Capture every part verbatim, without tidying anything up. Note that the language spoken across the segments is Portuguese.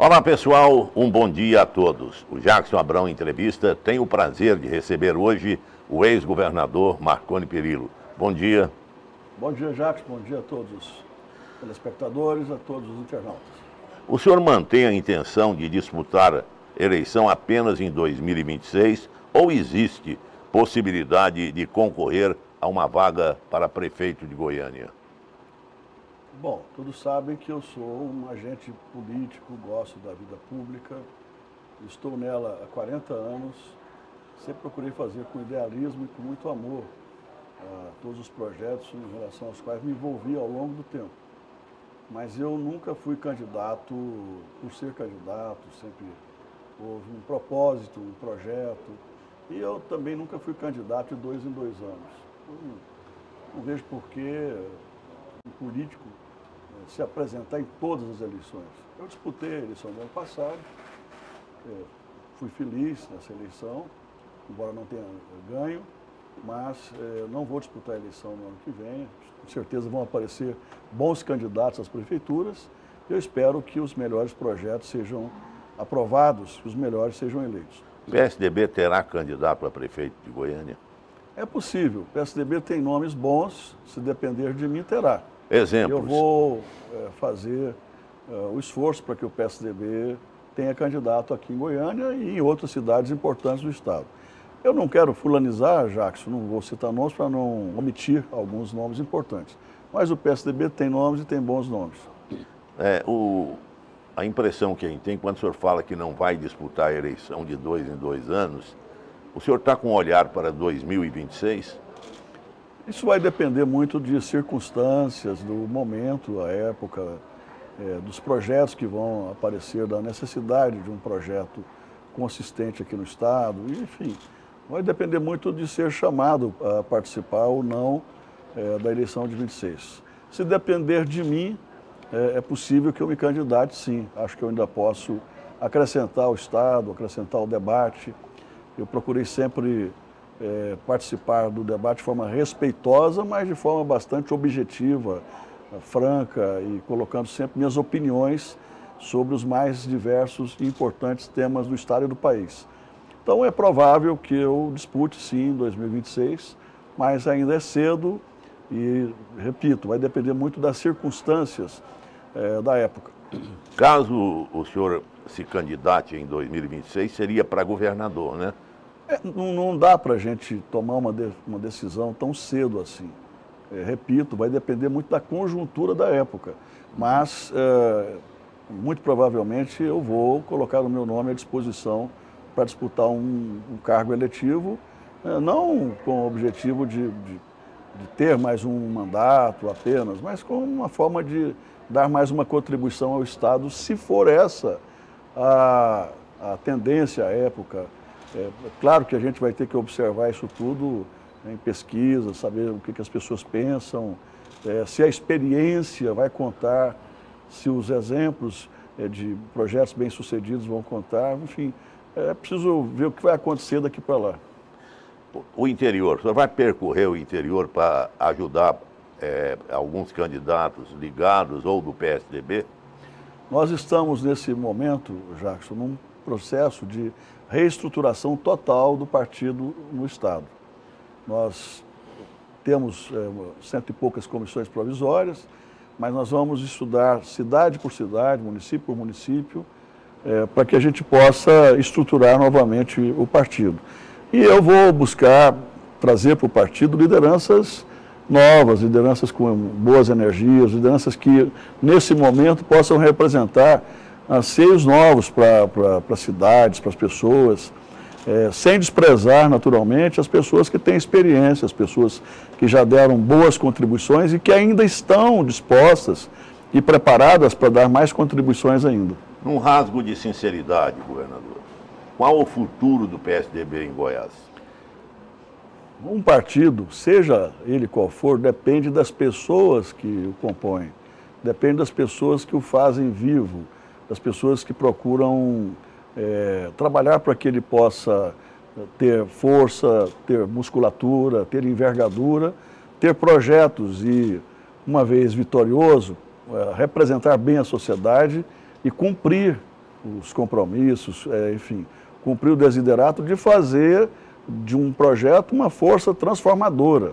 Olá pessoal, um bom dia a todos. O Jackson Abrão Entrevista tem o prazer de receber hoje o ex-governador Marconi Perillo. Bom dia. Bom dia, Jackson. Bom dia a todos os telespectadores, a todos os internautas. O senhor mantém a intenção de disputar a eleição apenas em dois mil e vinte e seis ou existe possibilidade de concorrer a uma vaga para prefeito de Goiânia? Bom, todos sabem que eu sou um agente político, gosto da vida pública, estou nela há quarenta anos, sempre procurei fazer com idealismo e com muito amor uh, todos os projetos em relação aos quais me envolvi ao longo do tempo. Mas eu nunca fui candidato por ser candidato, sempre houve um propósito, um projeto, e eu também nunca fui candidato de dois em dois anos. Não, não vejo por que um político se apresentar em todas as eleições. Eu disputei a eleição do ano passado, fui feliz nessa eleição, embora não tenha ganho, mas não vou disputar a eleição no ano que vem. Com certeza vão aparecer bons candidatos às prefeituras. Eu espero que os melhores projetos sejam aprovados, que os melhores sejam eleitos. O P S D B terá candidato a prefeito de Goiânia? É possível. O P S D B tem nomes bons, se depender de mim, terá. Exemplos. Eu vou é, fazer é, o esforço para que o P S D B tenha candidato aqui em Goiânia e em outras cidades importantes do estado. Eu não quero fulanizar, Jackson, não vou citar nomes para não omitir alguns nomes importantes. Mas o P S D B tem nomes e tem bons nomes. É, o, a impressão que a gente tem, quando o senhor fala que não vai disputar a eleição de dois em dois anos, o senhor está com um olhar para dois mil e vinte e seis? Isso vai depender muito de circunstâncias, do momento, a época, é, dos projetos que vão aparecer, da necessidade de um projeto consistente aqui no estado, enfim. Vai depender muito de ser chamado a participar ou não é, da eleição de vinte e seis. Se depender de mim, é, é possível que eu me candidate, sim. Acho que eu ainda posso acrescentar ao estado, acrescentar ao debate. Eu procurei sempre é, participar do debate de forma respeitosa, mas de forma bastante objetiva, franca e colocando sempre minhas opiniões sobre os mais diversos e importantes temas do estado e do país. Então é provável que eu dispute sim em dois mil e vinte e seis, mas ainda é cedo e, repito, vai depender muito das circunstâncias é, da época. Caso o senhor se candidate em dois mil e vinte e seis, seria para governador, né? É, não, não dá para a gente tomar uma, de, uma decisão tão cedo assim. É, repito, vai depender muito da conjuntura da época. Mas, é, muito provavelmente, eu vou colocar o meu nome à disposição para disputar um, um cargo eletivo, é, não com o objetivo de, de, de ter mais um mandato apenas, mas com uma forma de dar mais uma contribuição ao estado, se for essa a, a tendência, a época. É claro que a gente vai ter que observar isso tudo em pesquisa, saber o que, que as pessoas pensam, é, se a experiência vai contar, se os exemplos é, de projetos bem-sucedidos vão contar, enfim, é preciso ver o que vai acontecer daqui para lá. O interior, você vai percorrer o interior para ajudar é, alguns candidatos ligados ou do P S D B? Nós estamos, nesse momento, Jackson, num processo de reestruturação total do partido no estado. Nós temos é, cento e poucas comissões provisórias, mas nós vamos estudar cidade por cidade, município por município, é, para que a gente possa estruturar novamente o partido. E eu vou buscar trazer para o partido lideranças novas, lideranças com boas energias, lideranças que, nesse momento, possam representar anseios novos para pra, pra cidades, para as pessoas, é, sem desprezar, naturalmente, as pessoas que têm experiência, as pessoas que já deram boas contribuições e que ainda estão dispostas e preparadas para dar mais contribuições ainda. Num rasgo de sinceridade, governador, qual o futuro do P S D B em Goiás? Um partido, seja ele qual for, depende das pessoas que o compõem, depende das pessoas que o fazem vivo, das pessoas que procuram é, trabalhar para que ele possa ter força, ter musculatura, ter envergadura, ter projetos e, uma vez vitorioso, é, representar bem a sociedade e cumprir os compromissos, é, enfim, cumpriu o desiderato de fazer de um projeto uma força transformadora.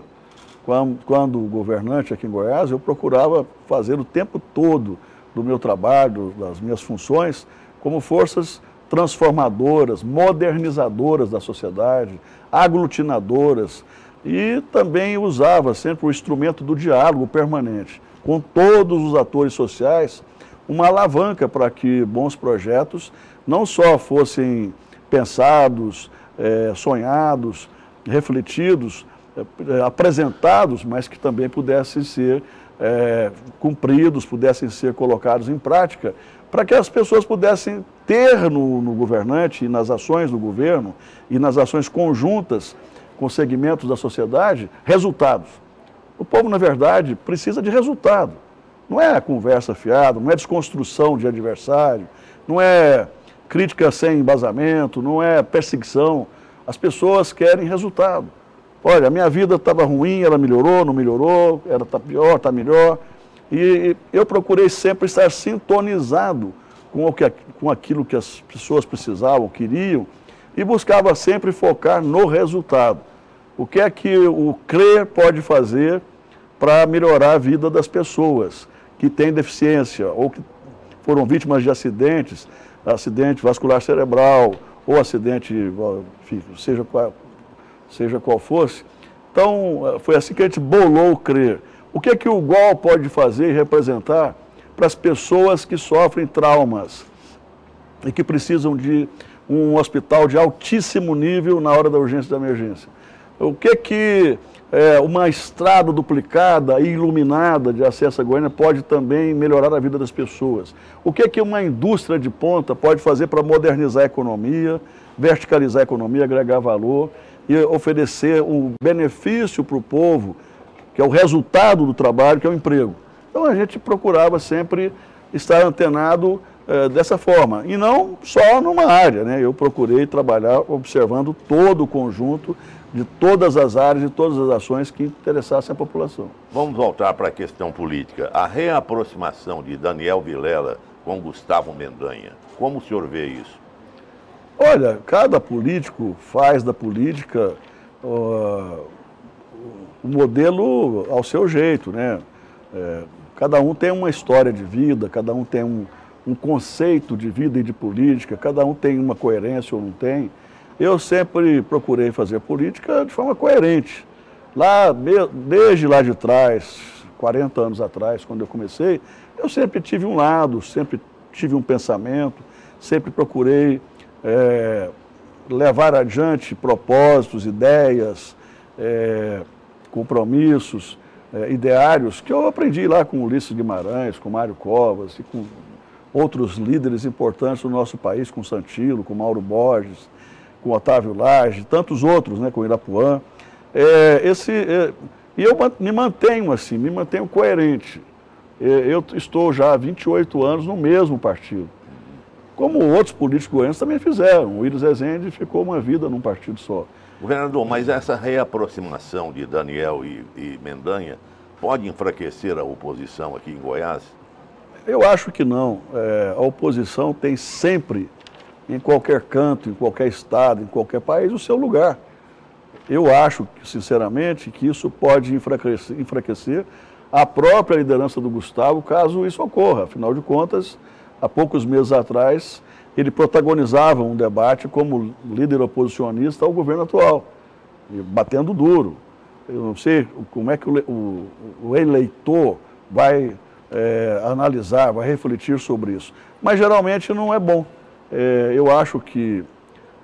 Quando, quando governante aqui em Goiás, eu procurava fazer o tempo todo do meu trabalho, das minhas funções, como forças transformadoras, modernizadoras da sociedade, aglutinadoras, e também usava sempre o instrumento do diálogo permanente com todos os atores sociais, uma alavanca para que bons projetos não só fossem pensados, é, sonhados, refletidos, é, apresentados, mas que também pudessem ser é, cumpridos, pudessem ser colocados em prática, para que as pessoas pudessem ter no, no governante e nas ações do governo e nas ações conjuntas com segmentos da sociedade, resultados. O povo, na verdade, precisa de resultado. Não é conversa fiada, não é desconstrução de adversário, não é crítica sem embasamento, não é perseguição. As pessoas querem resultado. Olha, a minha vida estava ruim, ela melhorou, não melhorou, ela está pior, está melhor. E eu procurei sempre estar sintonizado com, o que, com aquilo que as pessoas precisavam, queriam, e buscava sempre focar no resultado. O que é que o crer pode fazer para melhorar a vida das pessoas que têm deficiência ou que foram vítimas de acidentes, acidente vascular cerebral ou acidente, enfim, seja qual, seja qual fosse. Então, foi assim que a gente bolou o crer. O que é que o G O L pode fazer e representar para as pessoas que sofrem traumas e que precisam de um hospital de altíssimo nível na hora da urgência e da emergência? O que é que é, uma estrada duplicada e iluminada de acesso à Goiânia pode também melhorar a vida das pessoas? O que é que uma indústria de ponta pode fazer para modernizar a economia, verticalizar a economia, agregar valor e oferecer um benefício para o povo, que é o resultado do trabalho, que é o emprego? Então a gente procurava sempre estar antenado é, dessa forma, e não só numa área, né? Eu procurei trabalhar observando todo o conjunto de todas as áreas e todas as ações que interessassem a população. Vamos voltar para a questão política. A reaproximação de Daniel Vilela com Gustavo Mendanha, como o senhor vê isso? Olha, cada político faz da política uh, o modelo ao seu jeito, né? É, cada um tem uma história de vida, cada um tem um, um conceito de vida e de política, cada um tem uma coerência ou não tem. Eu sempre procurei fazer política de forma coerente. Lá, desde lá de trás, quarenta anos atrás, quando eu comecei, eu sempre tive um lado, sempre tive um pensamento, sempre procurei é, levar adiante propósitos, ideias, é, compromissos, é, ideários, que eu aprendi lá com Ulisses Guimarães, com Mário Covas e com outros líderes importantes do nosso país, com Santilo, com Mauro Borges, com Otávio Laje, tantos outros, né, com Irapuã. É, esse, é, e eu me mantenho assim, me mantenho coerente. É, eu estou já há vinte e oito anos no mesmo partido, como outros políticos goianos também fizeram. O Iris Rezende ficou uma vida num partido só. Governador, mas essa reaproximação de Daniel e, e Mendanha pode enfraquecer a oposição aqui em Goiás? Eu acho que não. É, a oposição tem sempre, em qualquer canto, em qualquer estado, em qualquer país, o seu lugar. Eu acho, sinceramente, que isso pode enfraquecer, enfraquecer a própria liderança do Gustavo, caso isso ocorra. Afinal de contas, há poucos meses atrás, ele protagonizava um debate como líder oposicionista ao governo atual, batendo duro. Eu não sei como é que o, o, o eleitor vai é, analisar, vai refletir sobre isso. Mas, geralmente, não é bom. É, eu acho que,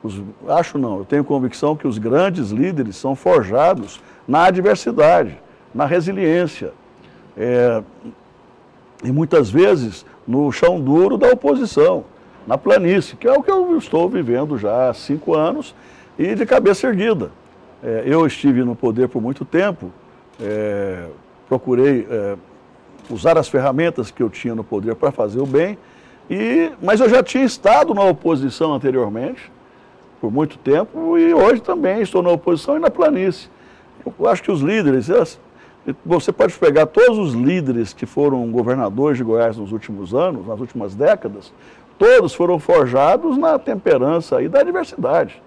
os, acho não, eu tenho convicção que os grandes líderes são forjados na adversidade, na resiliência, é, e muitas vezes no chão duro da oposição, na planície, que é o que eu estou vivendo já há cinco anos e de cabeça erguida. É, eu estive no poder por muito tempo, é, procurei é, usar as ferramentas que eu tinha no poder para fazer o bem. E, mas eu já tinha estado na oposição anteriormente, por muito tempo, e hoje também estou na oposição e na planície. Eu acho que os líderes, você pode pegar todos os líderes que foram governadores de Goiás nos últimos anos, nas últimas décadas, todos foram forjados na temperança aí da diversidade.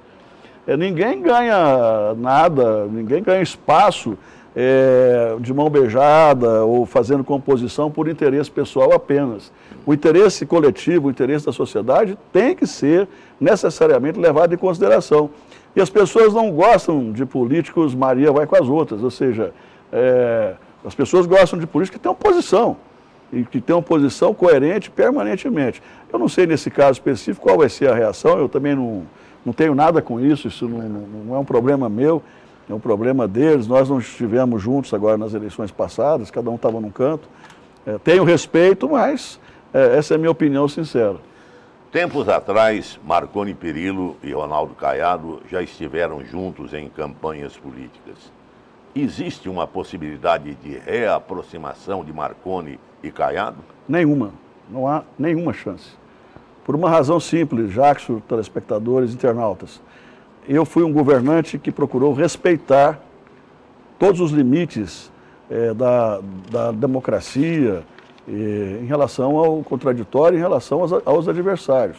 É, ninguém ganha nada, ninguém ganha espaço é, de mão beijada ou fazendo composição por interesse pessoal apenas. O interesse coletivo, o interesse da sociedade tem que ser necessariamente levado em consideração. E as pessoas não gostam de políticos Maria vai com as outras, ou seja, é, as pessoas gostam de políticos que têm uma posição, e que tem uma posição coerente permanentemente. Eu não sei nesse caso específico qual vai ser a reação, eu também não, não tenho nada com isso, isso não, não é um problema meu, é um problema deles. Nós não estivemos juntos agora nas eleições passadas, cada um estava num canto. É, tenho respeito, mas é, essa é a minha opinião sincera. Tempos atrás, Marconi Perillo e Ronaldo Caiado já estiveram juntos em campanhas políticas. Existe uma possibilidade de reaproximação de Marconi e Caiado? Nenhuma. Não há nenhuma chance. Por uma razão simples, Jackson, telespectadores, internautas. Eu fui um governante que procurou respeitar todos os limites é, da, da democracia e, em relação ao contraditório, em relação aos, aos adversários.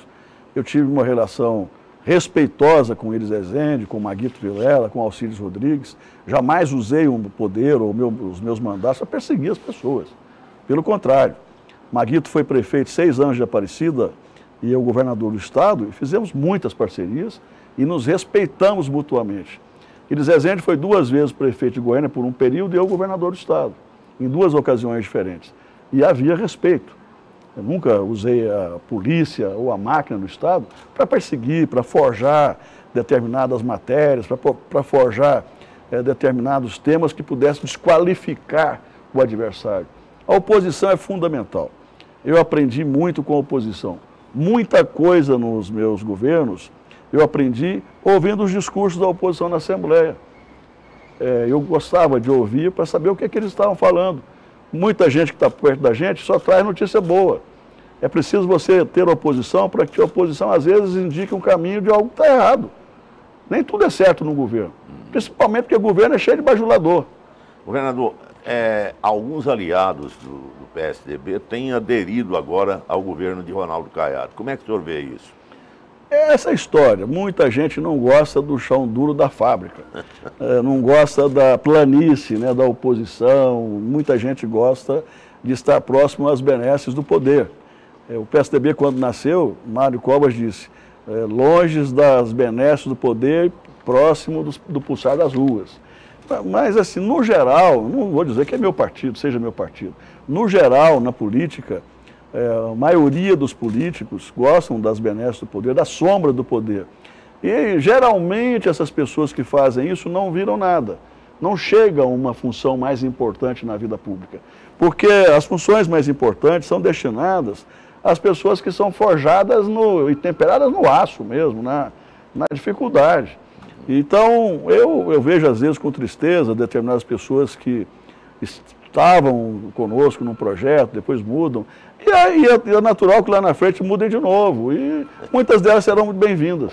Eu tive uma relação respeitosa com Iris Rezende, com Maguito Vilela, com Alcides Rodrigues. Jamais usei o poder ou meu, os meus mandatos para perseguir as pessoas. Pelo contrário, Maguito foi prefeito seis anos de Aparecida e eu governador do estado, e fizemos muitas parcerias e nos respeitamos mutuamente. Iris Rezende foi duas vezes prefeito de Goiânia por um período e eu governador do estado, em duas ocasiões diferentes. E havia respeito. Eu nunca usei a polícia ou a máquina do estado para perseguir, para forjar determinadas matérias, para forjar é, determinados temas que pudessem desqualificar o adversário. A oposição é fundamental. Eu aprendi muito com a oposição. Muita coisa nos meus governos eu aprendi ouvindo os discursos da oposição na Assembleia. É, eu gostava de ouvir para saber o que, é que eles estavam falando. Muita gente que está perto da gente só traz notícia boa. É preciso você ter oposição para que a oposição, às vezes, indique um caminho de algo que está errado. Nem tudo é certo no governo. Principalmente porque o governo é cheio de bajulador. Governador, é, alguns aliados do, do P S D B têm aderido agora ao governo de Ronaldo Caiado. Como é que o senhor vê isso? Essa é a história. Muita gente não gosta do chão duro da fábrica, é, não gosta da planície, né, da oposição. Muita gente gosta de estar próximo às benesses do poder. É, o P S D B, quando nasceu, Mário Covas disse, é, longe das benesses do poder, próximo do, do pulsar das ruas. Mas, assim, no geral, não vou dizer que é meu partido, seja meu partido, no geral, na política, é, a maioria dos políticos gostam das benesses do poder, da sombra do poder. E, geralmente, essas pessoas que fazem isso não viram nada, não chegam a uma função mais importante na vida pública, porque as funções mais importantes são destinadas às pessoas que são forjadas no, e temperadas no aço mesmo, na, na dificuldade. Então, eu, eu vejo às vezes com tristeza determinadas pessoas que estavam conosco num projeto, depois mudam, e aí é natural que lá na frente mudem de novo, e muitas delas serão muito bem-vindas.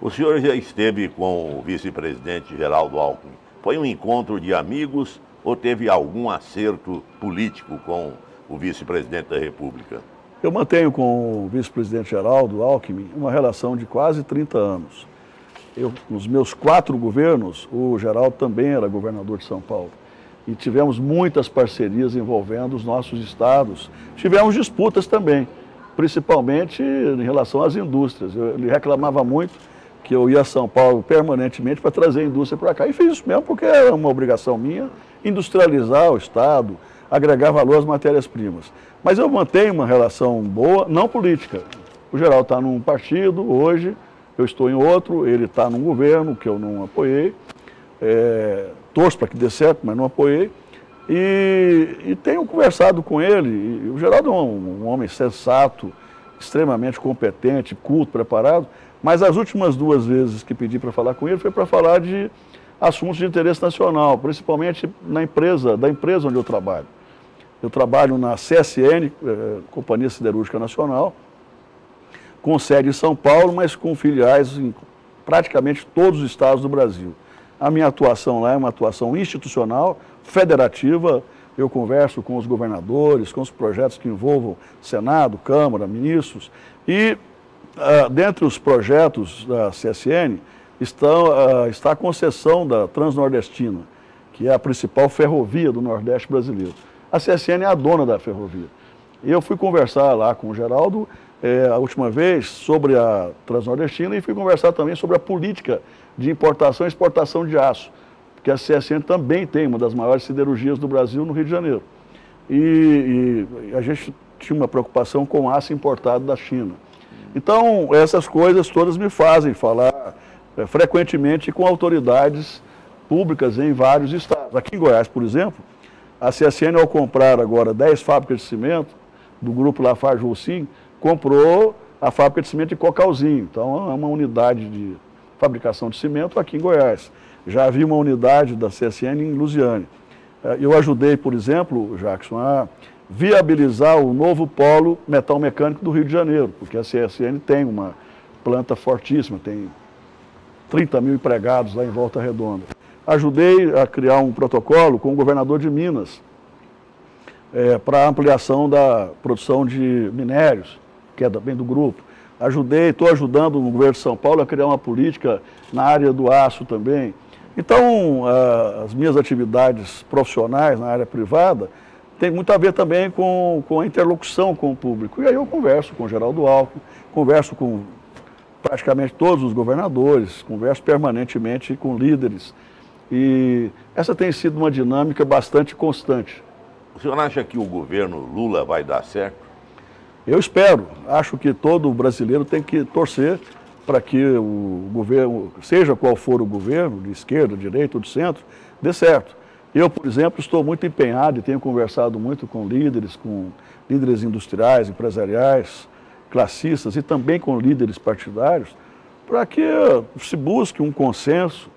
O senhor já esteve com o vice-presidente Geraldo Alckmin. Foi um encontro de amigos ou teve algum acerto político com o vice-presidente da República? Eu mantenho com o vice-presidente Geraldo Alckmin uma relação de quase trinta anos. Eu, nos meus quatro governos, o Geraldo também era governador de São Paulo. E tivemos muitas parcerias envolvendo os nossos estados. Tivemos disputas também, principalmente em relação às indústrias. Eu, ele reclamava muito que eu ia a São Paulo permanentemente para trazer a indústria para cá. E fiz isso mesmo porque era uma obrigação minha industrializar o estado, agregar valor às matérias-primas. Mas eu mantenho uma relação boa, não política. O Geraldo está num partido hoje, eu estou em outro, ele está num governo que eu não apoiei, é, torço para que dê certo, mas não apoiei, e, e tenho conversado com ele. E o Geraldo é um, um homem sensato, extremamente competente, culto, preparado, mas as últimas duas vezes que pedi para falar com ele foi para falar de assuntos de interesse nacional, principalmente na empresa, da empresa onde eu trabalho. Eu trabalho na C S N, é, Companhia Siderúrgica Nacional, com sede em São Paulo, mas com filiais em praticamente todos os estados do Brasil. A minha atuação lá é uma atuação institucional, federativa, eu converso com os governadores, com os projetos que envolvam Senado, Câmara, ministros, e uh, dentre os projetos da C S N estão, uh, está a concessão da Transnordestina, que é a principal ferrovia do Nordeste brasileiro. A C S N é a dona da ferrovia. E eu fui conversar lá com o Geraldo é, a última vez sobre a Transnordestina e fui conversar também sobre a política de importação e exportação de aço, porque a C S N também tem uma das maiores siderurgias do Brasil no Rio de Janeiro. E, e a gente tinha uma preocupação com aço importado da China. Então, essas coisas todas me fazem falar é, frequentemente com autoridades públicas em vários estados. Aqui em Goiás, por exemplo, a C S N, ao comprar agora dez fábricas de cimento do grupo Lafarge Holcim, comprou a fábrica de cimento de Cocalzinho. Então, é uma unidade de fabricação de cimento aqui em Goiás. Já havia uma unidade da C S N em Luziânia. Eu ajudei, por exemplo, Jackson, a viabilizar o novo polo metal mecânico do Rio de Janeiro, porque a C S N tem uma planta fortíssima, tem trinta mil empregados lá em Volta Redonda. Ajudei a criar um protocolo com o governador de Minas é, para ampliação da produção de minérios, que é também do grupo. Ajudei, estou ajudando o governo de São Paulo a criar uma política na área do aço também. Então, a, as minhas atividades profissionais na área privada têm muito a ver também com, com a interlocução com o público. E aí eu converso com o Geraldo Alckmin, converso com praticamente todos os governadores, converso permanentemente com líderes. E essa tem sido uma dinâmica bastante constante. O senhor acha que o governo Lula vai dar certo? Eu espero. Acho que todo brasileiro tem que torcer para que o governo, seja qual for o governo, de esquerda, de direita ou de centro, dê certo. Eu, por exemplo, estou muito empenhado e tenho conversado muito com líderes, com líderes industriais, empresariais, classistas e também com líderes partidários, para que se busque um consenso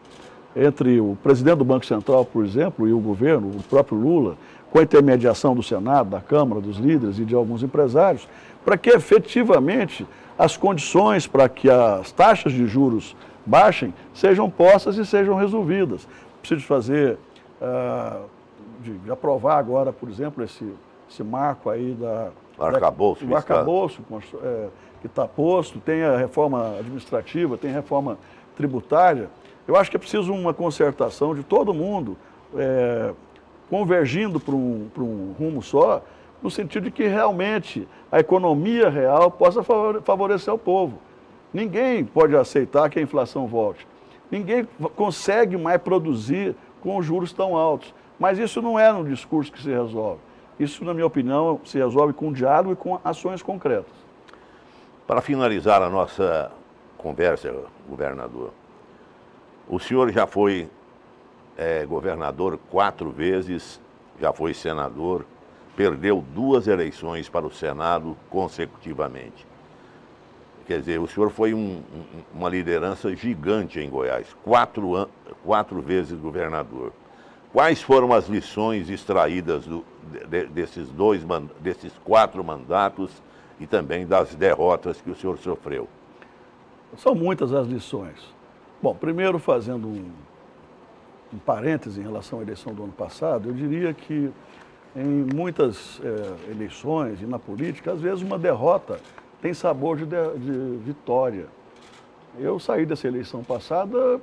entre o presidente do Banco Central, por exemplo, e o governo, o próprio Lula, com a intermediação do Senado, da Câmara, dos líderes e de alguns empresários, para que efetivamente as condições para que as taxas de juros baixem sejam postas e sejam resolvidas. Preciso fazer, ah, de aprovar agora, por exemplo, esse, esse marco aí da... Arcabouço, da, do arcabouço é, que está posto, tem a reforma administrativa, tem a reforma tributária. Eu acho que é preciso uma concertação de todo mundo é, convergindo para um, para um rumo só, no sentido de que realmente a economia real possa favorecer o povo. Ninguém pode aceitar que a inflação volte. Ninguém consegue mais produzir com os juros tão altos. Mas isso não é um discurso que se resolve. Isso, na minha opinião, se resolve com diálogo e com ações concretas. Para finalizar a nossa conversa, governador, o senhor já foi é, governador quatro vezes, já foi senador, perdeu duas eleições para o Senado consecutivamente. Quer dizer, o senhor foi um, um, uma liderança gigante em Goiás, quatro, quatro vezes governador. Quais foram as lições extraídas do, de, desses, dois, desses quatro mandatos e também das derrotas que o senhor sofreu? São muitas as lições. Bom, primeiro, fazendo um, um parêntese em relação à eleição do ano passado, eu diria que em muitas é, eleições e na política, às vezes uma derrota tem sabor de, de, de vitória. Eu saí dessa eleição passada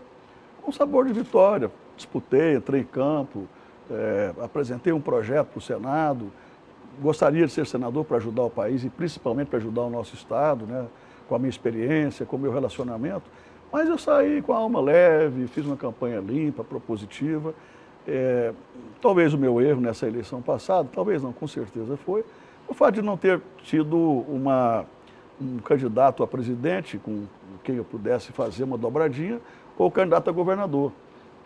com sabor de vitória. Disputei, entrei em campo, é, apresentei um projeto para o Senado, gostaria de ser senador para ajudar o país e principalmente para ajudar o nosso estado, né, com a minha experiência, com o meu relacionamento. Mas eu saí com a alma leve, fiz uma campanha limpa, propositiva. É, talvez o meu erro nessa eleição passada, talvez não, com certeza foi, o fato de não ter tido uma, um candidato a presidente com quem eu pudesse fazer uma dobradinha, ou candidato a governador.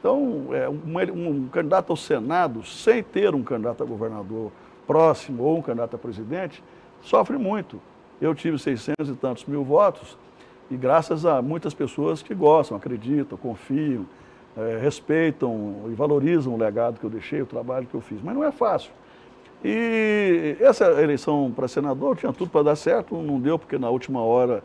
Então, é, um, um candidato ao Senado, sem ter um candidato a governador próximo ou um candidato a presidente, sofre muito. Eu tive seiscentos e tantos mil votos, e graças a muitas pessoas que gostam, acreditam, confiam, é, respeitam e valorizam o legado que eu deixei, o trabalho que eu fiz. Mas não é fácil. E essa eleição para senador tinha tudo para dar certo, não deu porque na última hora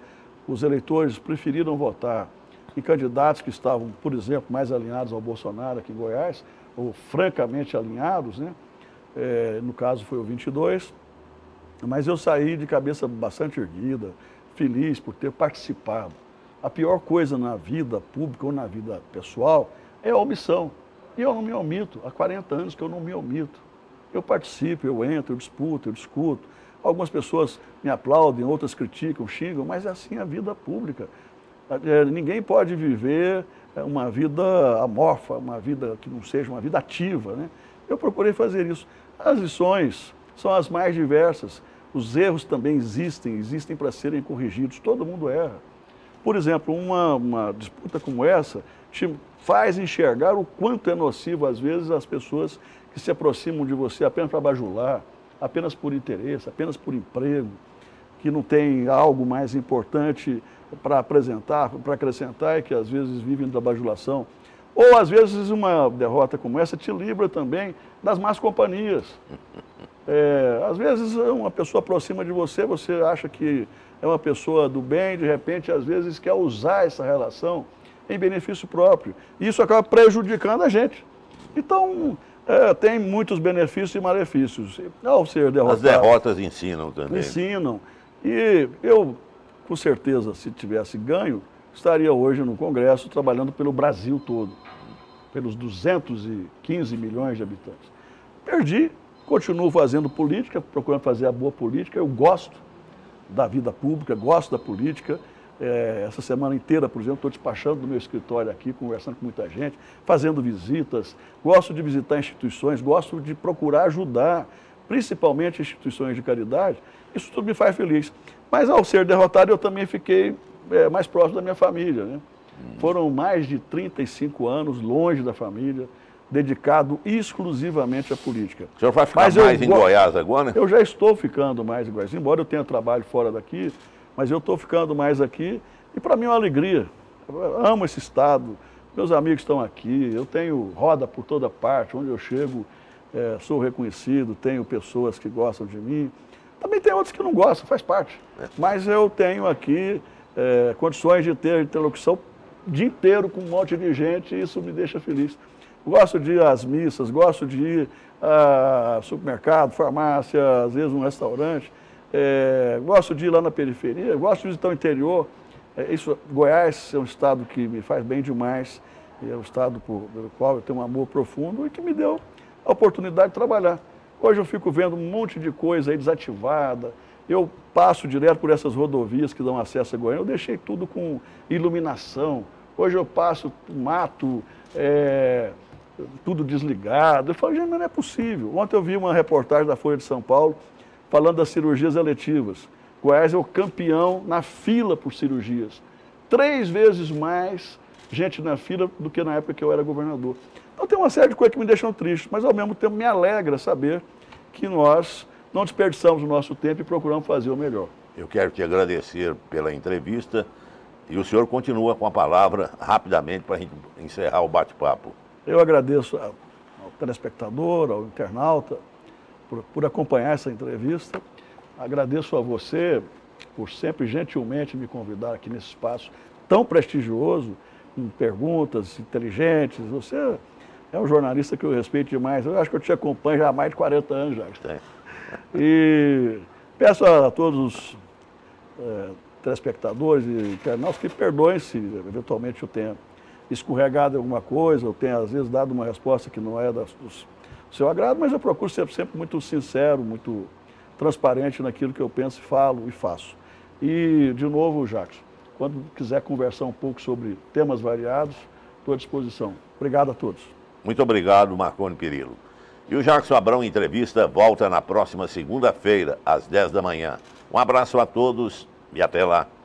os eleitores preferiram votar em candidatos que estavam, por exemplo, mais alinhados ao Bolsonaro aqui em Goiás, ou francamente alinhados, né? é, no caso foi o vinte e dois, mas eu saí de cabeça bastante erguida, feliz por ter participado. A pior coisa na vida pública ou na vida pessoal é a omissão. E eu não me omito, há quarenta anos que eu não me omito. Eu participo, eu entro, eu disputo, eu discuto. Algumas pessoas me aplaudem, outras criticam, xingam, mas é assim a vida pública. Ninguém pode viver uma vida amorfa, uma vida que não seja uma vida ativa, né? Eu procurei fazer isso. As lições são as mais diversas. Os erros também existem, existem para serem corrigidos. Todo mundo erra. Por exemplo, uma, uma disputa como essa te faz enxergar o quanto é nocivo, às vezes, as pessoas que se aproximam de você apenas para bajular, apenas por interesse, apenas por emprego, que não tem algo mais importante para apresentar, para acrescentar, e que às vezes vivem da bajulação. Ou às vezes uma derrota como essa te livra também das más companhias. É, às vezes uma pessoa aproxima de você, você acha que é uma pessoa do bem, de repente às vezes quer usar essa relação em benefício próprio. E isso acaba prejudicando a gente. Então... É, tem muitos benefícios e malefícios. Ao ser derrotado, as derrotas ensinam também. Ensinam. E eu, com certeza, se tivesse ganho, estaria hoje no Congresso trabalhando pelo Brasil todo, pelos duzentos e quinze milhões de habitantes. Perdi, continuo fazendo política, procurando fazer a boa política. Eu gosto da vida pública, gosto da política. É, essa semana inteira, por exemplo, estou despachando do meu escritório aqui, conversando com muita gente, fazendo visitas, gosto de visitar instituições, gosto de procurar ajudar, principalmente instituições de caridade. Isso tudo me faz feliz. Mas ao ser derrotado, eu também fiquei é, mais próximo da minha família, né? Hum. Foram mais de trinta e cinco anos longe da família, dedicado exclusivamente à política. O senhor vai ficar Mas mais eu, em Goiás agora, né? Eu já estou ficando mais em Goiás, embora eu tenha trabalho fora daqui, mas eu estou ficando mais aqui e para mim é uma alegria. Eu amo esse estado, meus amigos estão aqui, eu tenho roda por toda parte, onde eu chego é, sou reconhecido, tenho pessoas que gostam de mim. Também tem outros que não gostam, faz parte. Mas eu tenho aqui é, condições de ter interlocução o dia inteiro com um monte de gente e isso me deixa feliz. Gosto de ir às missas, gosto de ir a supermercado, farmácia, às vezes um restaurante. É, gosto de ir lá na periferia, gosto de visitar o interior. É, isso, Goiás é um estado que me faz bem demais, é um estado por, pelo qual eu tenho um amor profundo e que me deu a oportunidade de trabalhar. Hoje eu fico vendo um monte de coisa aí desativada, eu passo direto por essas rodovias que dão acesso a Goiânia, eu deixei tudo com iluminação, hoje eu passo mato, é, tudo desligado. Eu falo, gente, mas não é possível. Ontem eu vi uma reportagem da Folha de São Paulo, falando das cirurgias eletivas. Goiás é o campeão na fila por cirurgias. Três vezes mais gente na fila do que na época que eu era governador. Então tem uma série de coisas que me deixam triste, mas ao mesmo tempo me alegra saber que nós não desperdiçamos o nosso tempo e procuramos fazer o melhor. Eu quero te agradecer pela entrevista e o senhor continua com a palavra rapidamente para a gente encerrar o bate-papo. Eu agradeço ao telespectador, ao internauta, Por, por acompanhar essa entrevista. Agradeço a você por sempre gentilmente me convidar aqui nesse espaço tão prestigioso, com perguntas inteligentes. Você é um jornalista que eu respeito demais. Eu acho que eu te acompanho já há mais de quarenta anos, Jackson. É. E peço a todos os é, telespectadores e internautas que perdoem se eventualmente eu tenha escorregado em alguma coisa, ou tenha às vezes dado uma resposta que não é das, dos seu agrado, mas eu procuro ser sempre muito sincero, muito transparente naquilo que eu penso, falo e faço. E, de novo, Jackson, quando quiser conversar um pouco sobre temas variados, estou à disposição. Obrigado a todos. Muito obrigado, Marconi Perillo. E o Jackson Abrão Entrevista volta na próxima segunda-feira, às dez da manhã. Um abraço a todos e até lá.